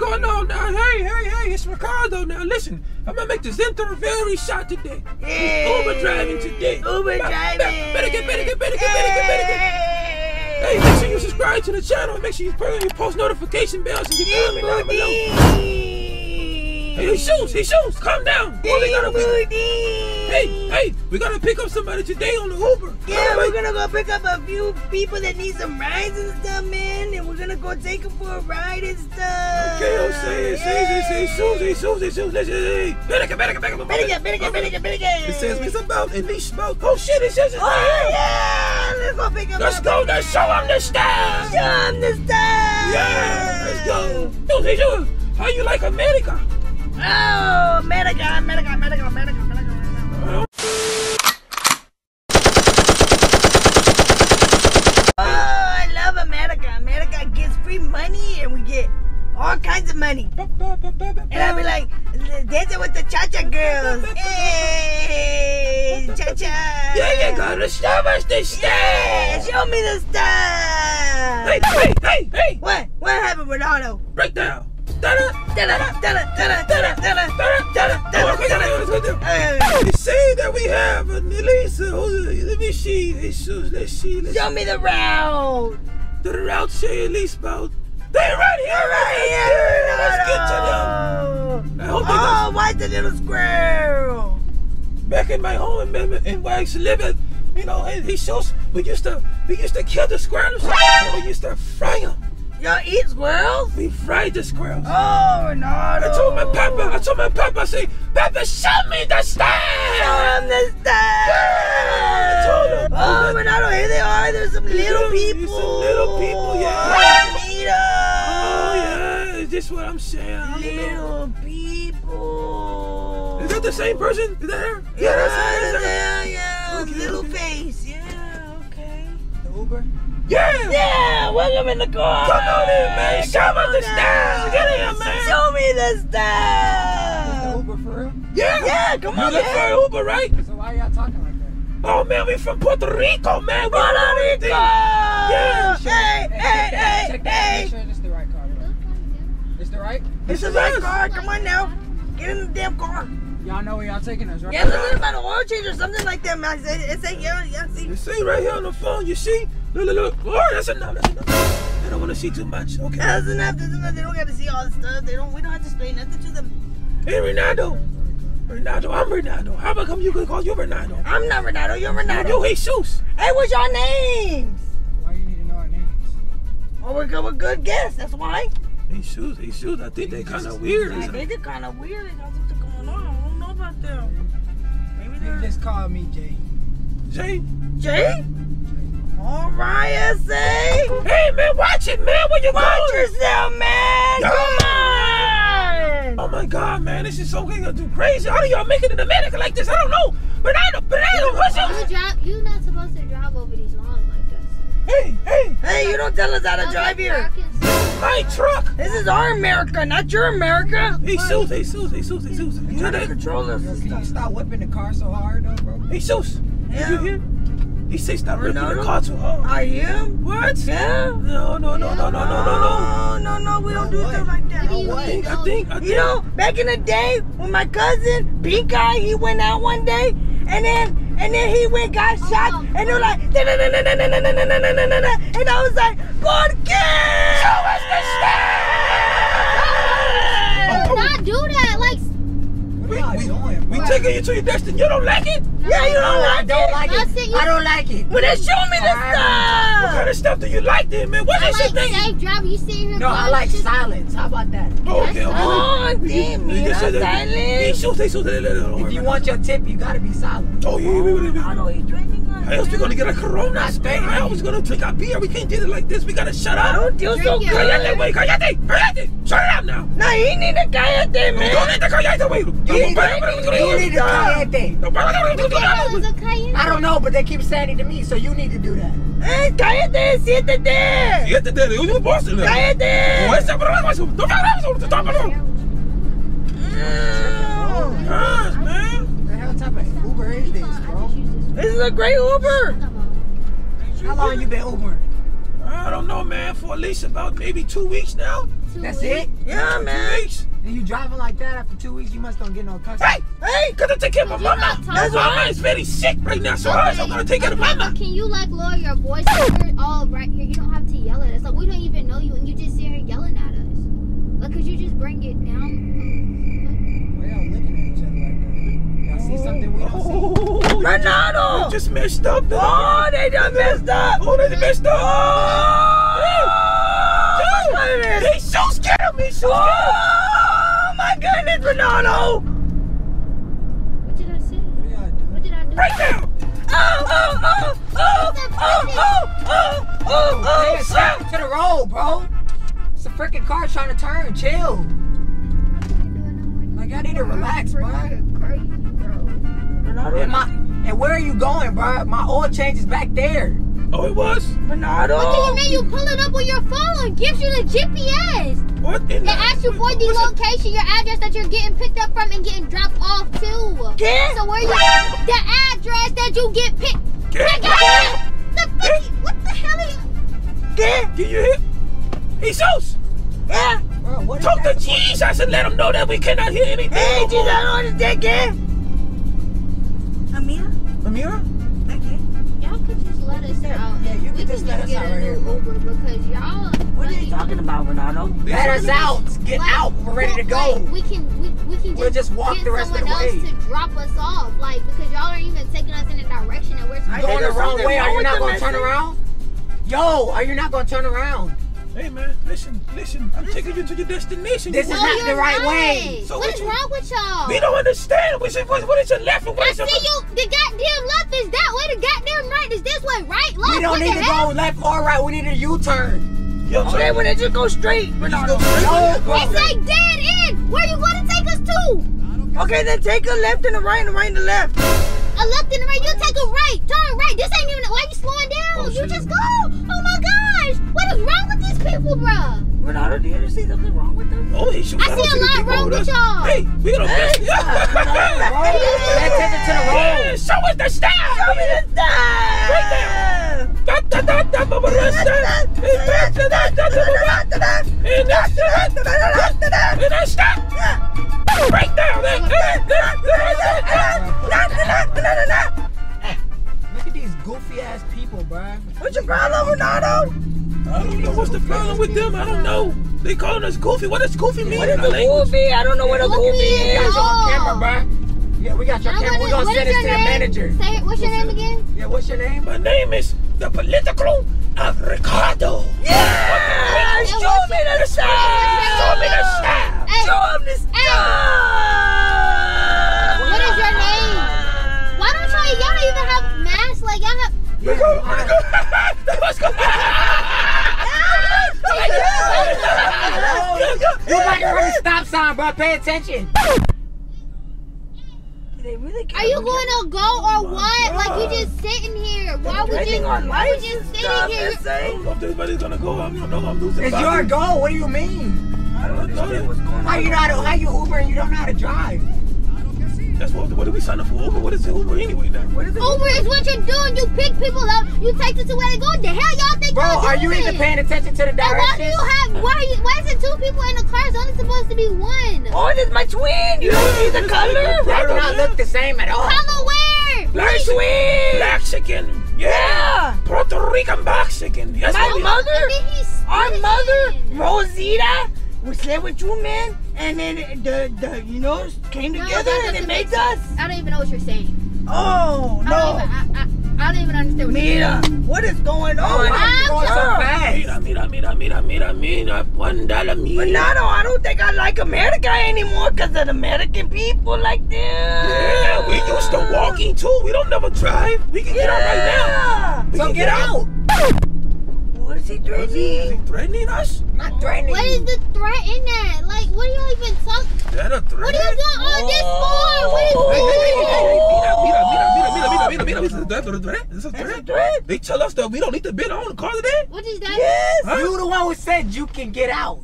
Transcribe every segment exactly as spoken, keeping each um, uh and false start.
what's going on now? Hey, hey, hey, it's Ricardo now. Listen, I'm going to make this interview shot today. Hey. Uber driving today. Uber now, driving. Now, better get, better get, better get, better get, better get. Hey. Hey, make sure you subscribe to the channel and make sure you turn on your post notification bells and get down down below. Hey, he shoots, he shoots. Calm down. Boy, we gotta, we, hey, hey, we got to pick up somebody today on the Uber. Yeah, we're going to go pick up a few people that need some rides and stuff, man. And we're going to go take them for a ride and stuff. Okay, I'll say it. Say it, say it, say it, say it, say it, say it, say it. Better get, better get, better get, better get, better get, better get, better get. It says it's about at least smoke. Oh, shit, it says it's right here. Oh, yeah, let's go pick them up. Let's go, let's show them the stuff. Show them the stuff. Yeah, let's go. Yo, hey, yo, how you like America? Oh, America, America, America, America, America. Uh, oh, I love America. America gets free money and we get all kinds of money. And I'll be like, dancing with the cha-cha girls. Hey, cha-cha. Yeah, yeah, gotta show us the stuff. Yeah, show me the stuff. Hey, hey, hey, hey. What? What happened, Ronaldo? Right now. They say that we have a Lisa. Let me see. Let's see. Show me the route. The route say at least about. They're right here. Right here. Let's get to them. Oh, why the little squirrel? Back in my home in where I used to live at, you know, and he shows we used to we used to kill the squirrels. We used to fry them. Y'all eat squirrels? We fried the squirrels. Oh, Ronaldo. I told my papa, I told my papa, I say, Papa, show me the stuff! Show him the stuff! Yeah, I told him. Oh, oh Ronaldo, here they are. There's some little people. Some little people, yeah. Meet up. Oh, yeah. Is this what I'm saying? I'm little people. Is that the same person? Is that her? Yeah, yeah that's her. Yeah, yeah. Okay, little okay. face. Yeah, okay. The Uber. Yeah! Yeah! Welcome in the car! Come on in, man! Show me the stuff! Get in here, man! Show me the stuff! Is the Uber for real? Yeah! Yeah! Come on! You look for Uber, right? So why are y'all talking like that? Oh, man! We from Puerto Rico, man! Puerto Rico! Yeah! Hey! Hey! Hey! Check that! Make sure it's the right car, bro. It's the right? It's the right car! Come on now! Get in the damn car! Y'all know where y'all taking us, right? Yeah, something about an oil change or something like that, man. It say, yeah, yeah, see? You see right here on the phone, you see? Look, look, look. Oh, that's enough, that's enough. They don't want to see too much, okay? That's enough, that's enough. They don't got to see all the stuff. They don't, we don't have to explain nothing to them. Hey, Ronaldo. Ronaldo, I'm Ronaldo. How about come you could call you Ronaldo? I'm not Ronaldo, you're Ronaldo. Yo, Jesus. Hey, what's your names? Why do you need to know our names? Oh, we're good, we're good guess, that's why. Jesus, Jesus, I think they kind of weird. I think they're kind of weird. They got something going on. I don't know about them. Maybe they just call me Jay. Jay? Jay? Alright, S A. Hey, man, watch it, man. Where you watch going? Watch yourself, man. Yeah. Come on. Oh, my God, man. This is so crazy. How do y'all make it in America like this? I don't know. But I don't know. You're not supposed to drive over these lawns like this. Hey, hey. Hey, you don't tell us how to drive here. My truck. This is our America, not your America. Hey, Seuss, hey, Seuss, hey, Seuss, hey, Seuss. You trying to control us. Can you stop whipping the car so hard, though, bro? Hey, Seuss. Yeah. You hear? He says stop ripping the car too hard. I am? What? Yeah. No, no, no, yeah. no, no, no, no, no. No, no, no. We don't do what? stuff like that. No, I think, I think, I think. You know, back in the day, when my cousin, Pink Eye, he went out one day, and then, and then he went, got shot, oh, and they're like, na na na na na na na na na na na, and I was like, ¿Por qué? Show us the stuff! Not do that, like. We, we, we taking you to your destiny. You don't like it? No, yeah, you don't like it. I don't like it. I don't like it. But then show me the stuff. What kind of stuff do you like, then, man? What is your thing? I like safe driving. You stay here. No, I like silence. How about that? Okay. Oh, damn, man. Silence. If you want your tip, you gotta be silent. Oh yeah, yeah. I know you're drinking. How else we gonna get a Corona? Spain? How else we gonna drink our beer? We can't do it like this. We gotta shut up. I don't feel so good. Callate, way. Callate, callate. Shut it up now. No, he need to callate, man. Don't need to callate, way. You need to callate. I don't know, but they keep saying it to me, so you need to do that. Hey, callate, siete there. Siete there. Who's the boss? Callate. What's the problem? Don't forget to talk about it. Yes, man. The hell type of Uber is this, bro? This is a great Uber. How long you been Ubering? I don't know, man, for at least about maybe two weeks now. Two That's weeks. it? Yeah, man. Two weeks. And you driving like that after two weeks, you must don't get no customer. Hey, hey, because I take care of my mama. My mama is very sick right now, so okay. I'm going to take care okay. of mama. Can you, like, lower your voice? We're all right here. You don't have to yell at us. Like, we don't even know you, and you just sit here yelling at us. Like, could you just bring it down? We're all looking at each other like that. Y'all see something we don't see? Ronaldo! They just messed up, though. Oh, they just messed up. Oh, they just messed up. Oh, oh, dude, he's so scared of me. He's so scared of me. Goodness, Ronaldo! What did I say? What did I do? Right now! Oh, oh, oh, oh, oh, oh, oh, oh, oh, oh, to the road, bro! It's a freaking car trying to turn. Chill. Like, I need to relax, bro. And, my, and where are you going, bro? My oil change is back there. Oh, it was? Ronaldo! What do you mean you pull it up on your phone? It gives you the G P S. What? It asks you for the location, your address that you're getting picked up from and getting dropped off to. Get so where you get the address that you get picked. Get pick get the fuck you, what the hell are you? Get. Did you hear? Jesus! Yeah. Bro, what Talk to Jesus and let him know that we cannot hear anything. Hey, Jesus, I don't understand, get. Amira? Amira? Let us yeah, out. Yeah, you we can just let us get out right here. Uber because y'all. What are you talking about, Ronaldo? Let us out. Get like, out. We're ready to go. Like, we can. We, we can just, we'll just walk the rest of the way. Someone else to drop us off, like because y'all aren't even taking us in the direction that we're supposed to. Going the wrong way. Are you not going to turn around? Yo, are you not going to turn around? Hey man, listen, listen. I'm listen. taking you to your destination. This well, is not the right, right. way. So what is you, wrong with y'all? We don't understand. What is it? What is your left and what is your right? You, the goddamn left is that way. The goddamn right is this way. Right, left. We don't need to go left or right. We need a U-turn. U-turn. Okay, well then just go straight. We're not going straight. It's like dead end. Where you gonna take us to? Okay, then take a left and a right and a right and a left. A left and a right. You take a right. Turn right. This ain't even. Why you slowing down? Oh, you just go. Oh my gosh. What is wrong with these people, bruh? Ronaldo, do you see something wrong with them? Oh, he should. I see a lot wrong with y'all. Hey, we gonna mess you up. Let's take it to the road. Show us the style. Show me the style. Right there. Da da da da da da da da da da I don't know what's the problem with them. I don't know. They calling us goofy. What does goofy mean? What is a goofy? I don't know what a goofy is. We got you on camera, bro. Yeah, we got your camera. We're gonna send this to the manager. Say it. What's your name again? Yeah, what's your name? My name is the political of Ricardo. Yeah. Show me the style. Show me the style. Show him the style. What is your name? Why don't y'all y'all even have masks? Like y'all have. Let's go. Let's go. You like a red stop sign, bro. Pay attention. They really Are you going to go or what? Oh like you just sitting here. Why would you? Why would you sitting stuff, here? I don't know if everybody's gonna go. I don't know. I'm losing. It's your goal. What do you mean? I don't know. How you know how, to, how you Uber and you don't know how to drive? That's what, what did we sign up for Uber? What is Uber anyway now? What is it? Uber is what you're doing. You pick people up. You take them to where they go. The hell y'all think y'all doing? Bro, are you even paying attention to the directions? Why do you have, why, are you, why is it two people in the car? It's only supposed to be one. Oh, this is my twin. You don't see the color? They do not look the same at all. Color where? Black twin. Black chicken. Yeah. yeah. Puerto Rican black chicken. That's my mother. Our mother, Rosita. We slept with you, man, and then the, the you know, came together no, and it made us. I don't even know what you're saying. Oh, no. I don't even, I, I, I don't even understand what mira, you're saying. What is going on? I'm going so fast. Mira, mira, mira, mira, mira, mira. One dollar, mira. Ronaldo, I don't think I like America anymore because of American people like them. Yeah, we used to walking, too. We don't never drive. We can yeah. get out right now. We so can get, get out. out. What is he threatening? Is he threatening us? Not threatening. What is the threat in that? Like, what are y'all even talking? Is that a threat? What are you doing on oh. this for? What is hey, hey, hey, hey, hey, mira, mira, mira, mira, mira, mira, mira. This is a threat. This is a threat. A threat. They tell us that we don't need to bid on the car today. What is that? Yes. Huh? You the one who said you can get out.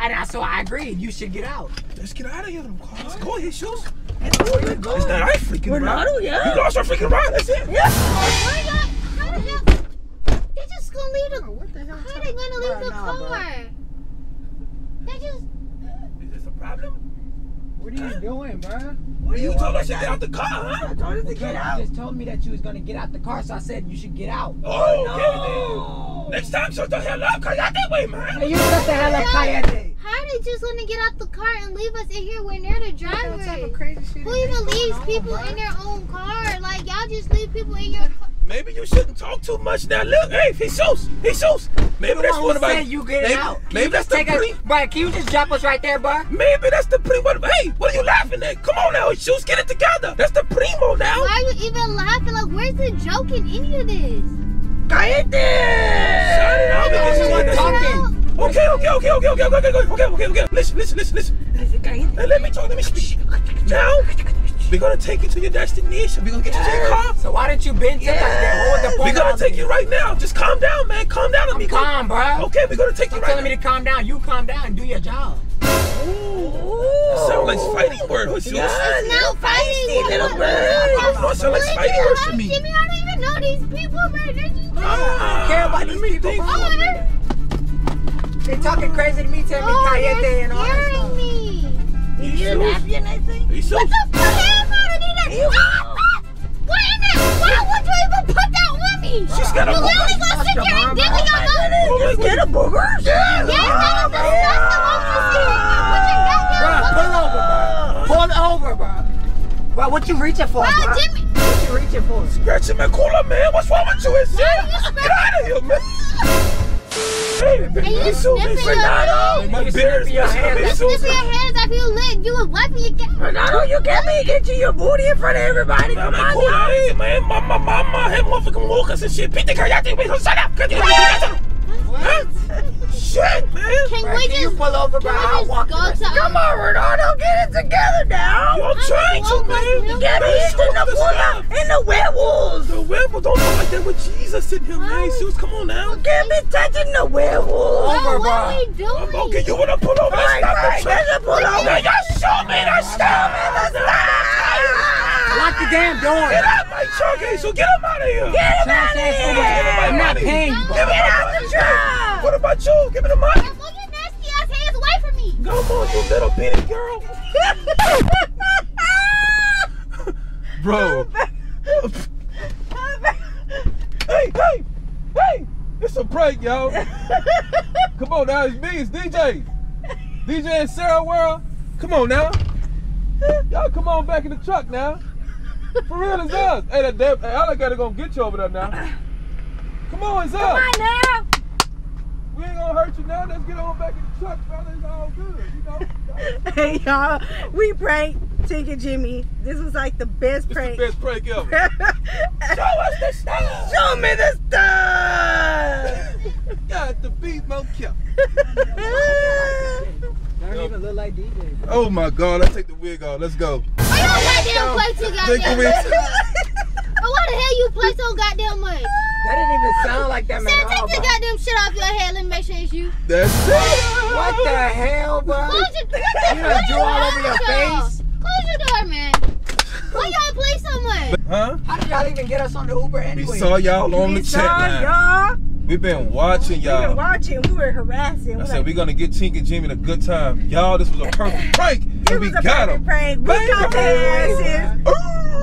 And so I agreed. You should get out. Let's get out of here, the car. Let's go ahead, shoes. That's where you're going. Is that our freaking Ronaldo, ride? Yeah. You lost our freaking ride. That's it. Yeah. How did y'all? They just. gonna leave the, oh, what the hell how they gonna leave the now, car? Bro. They just. Is this a problem? What are you doing, bro? What are you, you told us to get out the car, huh? I told us to get out. You just told me that you was gonna get out the car, so I said you should get out. Oh, no. Okay, then. Next time, shut the hell up, Cayete, wait, man. Hey, you shut the hell up, Cayete. How are they just gonna get out the car and leave us in here when they're the driver? What type of crazy shit? Who even leaves people in their own car? Like, y'all just leave people in your car. Maybe you shouldn't talk too much now. Look, hey, he shoots, he shoots. Maybe that's one of my. You get maybe, it out. Can maybe that's the pre. Bro, can you just drop us right there, bro? Maybe that's the pre. What, hey, what are you laughing at? Come on now, shoots, get it together. That's the primo now. Why are you even laughing? Like, where's the joke in any of this? Cállate! Shut it up! Everyone's talking. Okay, okay, okay, okay, okay, okay, okay, okay, okay, okay. Listen, listen, listen, listen. Hey, let me talk. Let me speak. Now. We're gonna take you to your destination. We're gonna get you to your car. So why didn't you bend to us then? We're gonna take you right now. Just calm down, man. Calm down. I'm calm, bro. Okay, we're gonna take you right now. You're telling me to calm down. You calm down and do your job. That sounds like fighting word, Hushus. It's not fighting, little bird. That sounds like fighting word to me. Jimmie, I don't even know these people, man. I don't care about these people. They're talking crazy to me, telling me Cayete and all that stuff. Did you happy and I think? What the fuck happened to you? What in it? Why would you even put that on me? She's got a booger. You literally gonna sit there and giggle your nose. You get a booger? Yeah. Yes, that was the stuff that was supposed to be. Put your goddamn booger. Pull over, bro. Pull over, bro. What you reaching for, bro? What you reaching for? Scratching my cooler, man. What's wrong with you? It's shit. Get out of here, man. Hey, you Ronaldo, my beard is messing. You sniffing your hands after you lit. You was wiping your cat. Ronaldo, you get me? Get you your booty in front of everybody. Come on, cool. Hey, man, my mama, mama, hey, motherfucking walkers and shit. Beat the Cayete, wait, shut up. Get what? Shit, man. Can bro, we can just you pull over, bro? I'll walk go to come on, Ronaldo, get it together now. You're trying to, man. Get me in the water and the werewolves. The werewolves don't look like that with Jesus in here, man. Shoes, come on now. Get me touching the werewolves. Over, bro. What are we doing? I'm gonna get you with a pull over. Right, stop right, the right, pull over. Now, y'all show me the stop and the stop. Lock the damn door. Get out my truck, hey, so get him out of here. Get him out of here. I'm not paying you, bro. Get out the truck. What about you? Give me the money. Move your nasty ass hands away from me. Come on, you little bitty girl. Bro. Hey, hey, hey. It's a prank, y'all. Come on now, it's me, it's D J. D J and Sarah World. Come on now. Y'all come on back in the truck now. For real, it's us. Hey, that damn, hey, I gotta go get you over there now. Come on, it's us. Come on now. We ain't gonna hurt you now. Let's get on back in the truck, brother. It's all good, you know. Hey, y'all. We pranked Tink and Jimmie. This was like the best this prank. It's the best prank ever. Show us the stuff. Show me the stuff. Got the beat, Mo Kip. I don't even look like D J. Bro. Oh my God! Let's take the wig off. Let's go. Why y'all goddamn play too goddamn much? Why the hell you play so goddamn much? That didn't even sound like that, man. Sarah, take all, the bro. Goddamn shit off your head. Let me make sure it's you. That's it. What the hell, bro? Close your door. You done drew all over your face. Close your door, man. Why y'all play so much? Huh? How did y'all even get us on the Uber anyway? We saw y'all on we the chat, y'all. We've been watching y'all. We've been watching. We were harassing. I we're said, like, we're going to get Tink and Jimmie a good time. Y'all, this was a perfect prank. It was we a got perfect prank. We got their asses.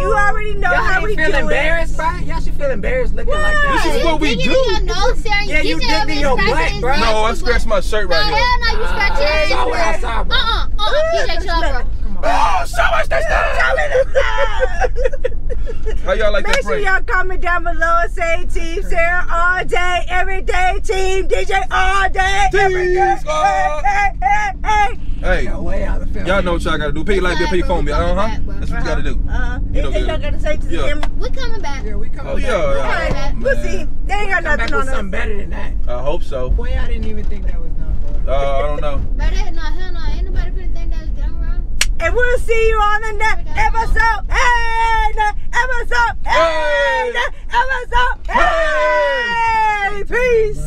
You already know how we do it. Y'all should feel embarrassed, bro. Y'all should feel embarrassed looking what? Like that. This is what we do. Your nose, Sarah, yeah, you did in your butt, bro. No, I scratched my shirt right here. No, hell no, you scratched your shirt. Saw what I saw, bro. Uh-uh, uh-uh. D J, chill out, bro. Come on. Oh, so much that's done. How y'all like that prank? Make sure y'all comment down below and say Team Sarah all day, every day. Team D J all day, every day. Hey, hey, hey, hey. Hey, y'all know what y'all gotta do. Pay your life bill, pay your phone bill, uh huh. That's what you gotta do. Uh huh. Anything y'all gotta say to the camera? We coming back. Yeah, we coming back. Oh yeah. We'll see. They ain't got nothing on us. Something better than that. I hope so. Boy, I didn't even think that was done, bro. Uh, I don't know. Better no, hell no. Ain't nobody finna think that was done wrong. And we'll see you on the next episode. Hey, next episode. Hey, next episode. Hey, peace.